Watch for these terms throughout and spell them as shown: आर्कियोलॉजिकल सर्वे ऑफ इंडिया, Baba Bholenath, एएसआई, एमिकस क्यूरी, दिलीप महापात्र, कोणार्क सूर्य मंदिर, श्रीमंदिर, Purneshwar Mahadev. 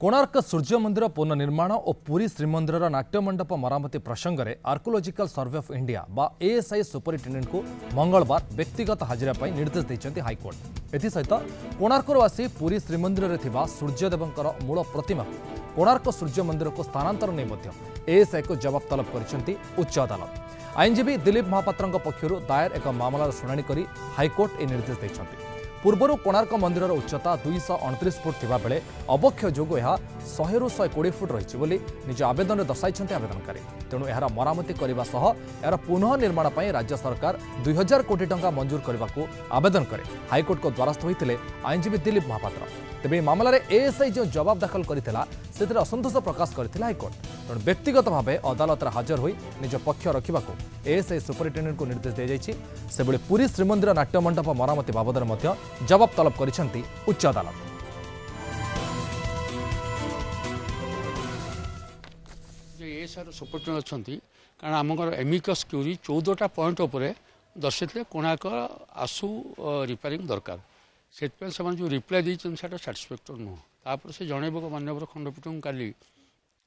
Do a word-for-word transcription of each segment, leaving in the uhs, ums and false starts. कोणार्क सूर्य मंदिर पुनर्निर्माण और पुरी श्रीमंदिर नाट्यमंडप मरामती प्रसंग में आर्कियोलॉजिकल सर्वे ऑफ इंडिया बा एएसआई सुपरिटेडेंट को मंगलवार व्यक्तिगत हाजिरा पर निर्देश देते हाईकोर्ट। एसत कोणार्कवासी पुरी श्रीमंदिर सूर्यदेव मूल प्रतिमा कोणार्क सूर्य मंदिर को स्थानांतर नहीं एएसआई को जवाब तलब करती उच्च अदालत। आईनजीवी दिलीप महापात्र पक्षर दायर एक मामलार शुणाणी कर हाईकोर्ट यह निर्देश देते। पूर्वर कोणार्क मंदिर उच्चता दुईश अणतीस फुट बेले अवक्षय जो यह शहे रु शहे कोड़े फुट रही निज आवेदन में दर्शाई आवेदनकारी तेणु यार मरामती यार पुनः निर्माण पर राज्य सरकार दुई हजार कोटी टंका मंजूर करने को आवेदन करे हाईकोर्ट को द्वारस्थ होते आईनजीवी दिलीप महापात्र। तेज मामलें एएसआई जो जवाब दाखल करता से असंतोष प्रकाश कर हाईकोर्ट तेणु व्यक्तिगत भाव अदालत हाजर हो निज पक्ष रखा एएसआई सुपरिटेडेंट को निर्देश दी जाए। पुरी श्रीमंदिर नाट्यमंडप मरामती बाबद में जवाब तलब कर उच्च अदालत। एएसआई सुपरिटेडेंट अच्छा कारण आमर एमिकस क्यूरी चौदहटा पॉइंट दर्शाते कोणार्क आसू रिपेयरिंग दरकार से जो रिप्लाई देखते सैटिस्फैक्टरी नुह तापर से जनइब मानव खंडपीठ कल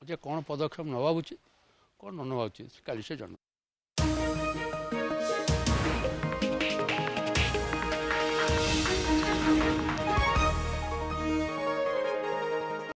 जे कौन पदक्षेप नवा उचित कौन न नवा उचित कल से जन